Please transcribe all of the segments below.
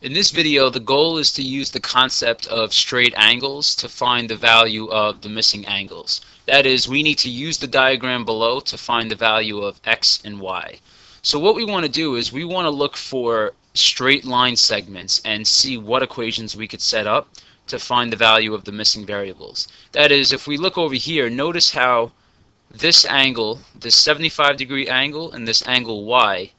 In this video, the goal is to use the concept of straight angles to find the value of the missing angles. That is, we need to use the diagram below to find the value of x and y. So what we want to do is we want to look for straight line segments and see what equations we could set up to find the value of the missing variables. That is, if we look over here, notice how this angle, this 75-degree angle and this angle y,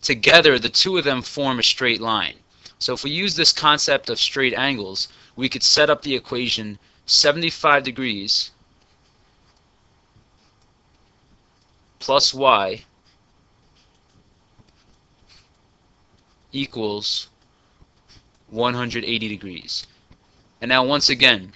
together the two of them form a straight line. So if we use this concept of straight angles, we could set up the equation 75 degrees plus y equals 180 degrees. And now once again,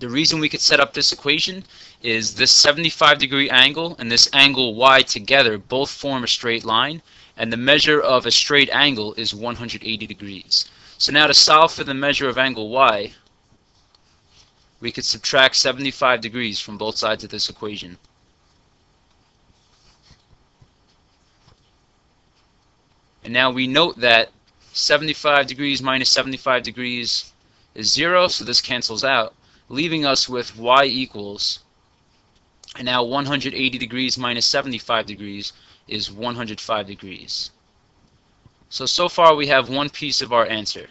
the reason we could set up this equation is this 75-degree angle and this angle y together both form a straight line, and the measure of a straight angle is 180 degrees. So now to solve for the measure of angle y, we could subtract 75 degrees from both sides of this equation. And now we note that 75 degrees minus 75 degrees is 0, so this cancels out, leaving us with y equals, and now 180 degrees minus 75 degrees is 105 degrees. So far we have one piece of our answer.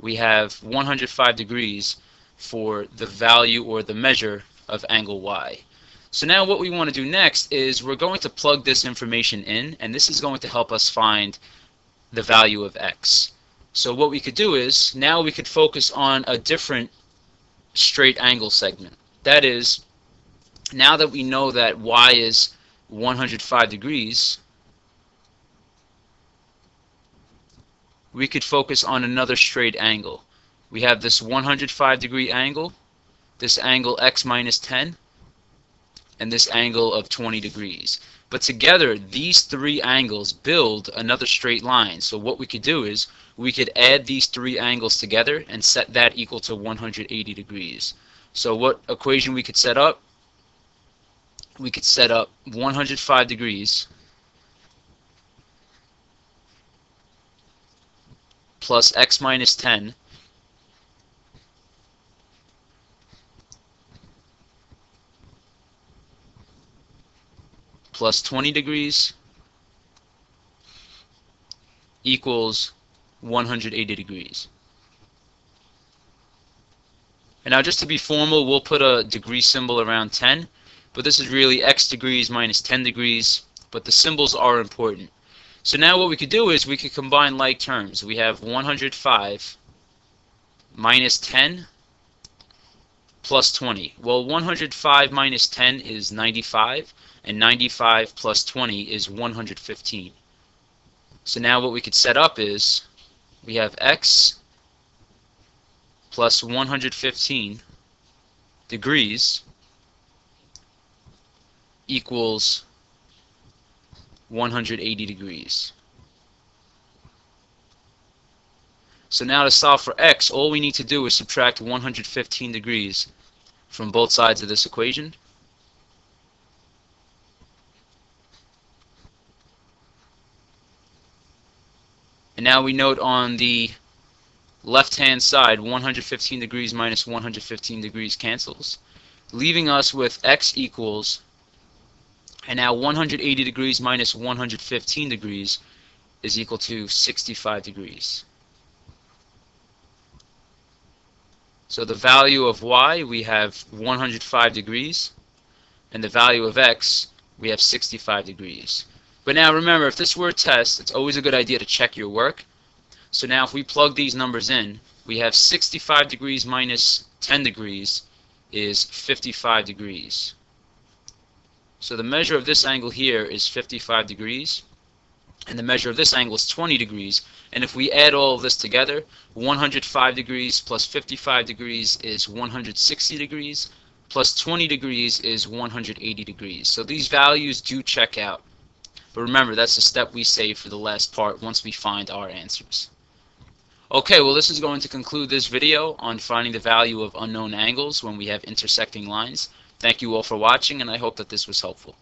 We have 105 degrees for the value or the measure of angle y. So now what we want to do next is we're going to plug this information in, and this is going to help us find the value of x. So what we could do is now we could focus on a different straight angle segment. That is, now that we know that y is 105 degrees, we could focus on another straight angle. We have this 105-degree angle, this angle x minus 10, and this angle of 20 degrees. But together, these three angles build another straight line. So what we could do is we could add these three angles together and set that equal to 180 degrees. So what equation we could set up? We could set up 105 degrees plus x minus 10 plus 20 degrees equals 180 degrees. And now, just to be formal, we'll put a degree symbol around 10. But this is really x degrees minus 10 degrees, but the symbols are important. So now what we could do is we could combine like terms. We have 105 minus 10 plus 20. Well, 105 minus 10 is 95, and 95 plus 20 is 115. So now what we could set up is we have x plus 115 degrees equals 180 degrees. So now to solve for x, all we need to do is subtract 115 degrees from both sides of this equation. And now we note on the left-hand side, 115 degrees minus 115 degrees cancels, leaving us with x equals, and now 180 degrees minus 115 degrees is equal to 65 degrees. So the value of y, we have 105 degrees, and the value of x, we have 65 degrees. But now remember, if this were a test, it's always a good idea to check your work. So now if we plug these numbers in, we have 65 degrees minus 10 degrees is 55 degrees. So the measure of this angle here is 55 degrees, and the measure of this angle is 20 degrees. And if we add all of this together, 105 degrees plus 55 degrees is 160 degrees, plus 20 degrees is 180 degrees. So these values do check out. But remember, that's the step we save for the last part once we find our answers. Okay, well, this is going to conclude this video on finding the value of unknown angles when we have intersecting lines. Thank you all for watching, and I hope that this was helpful.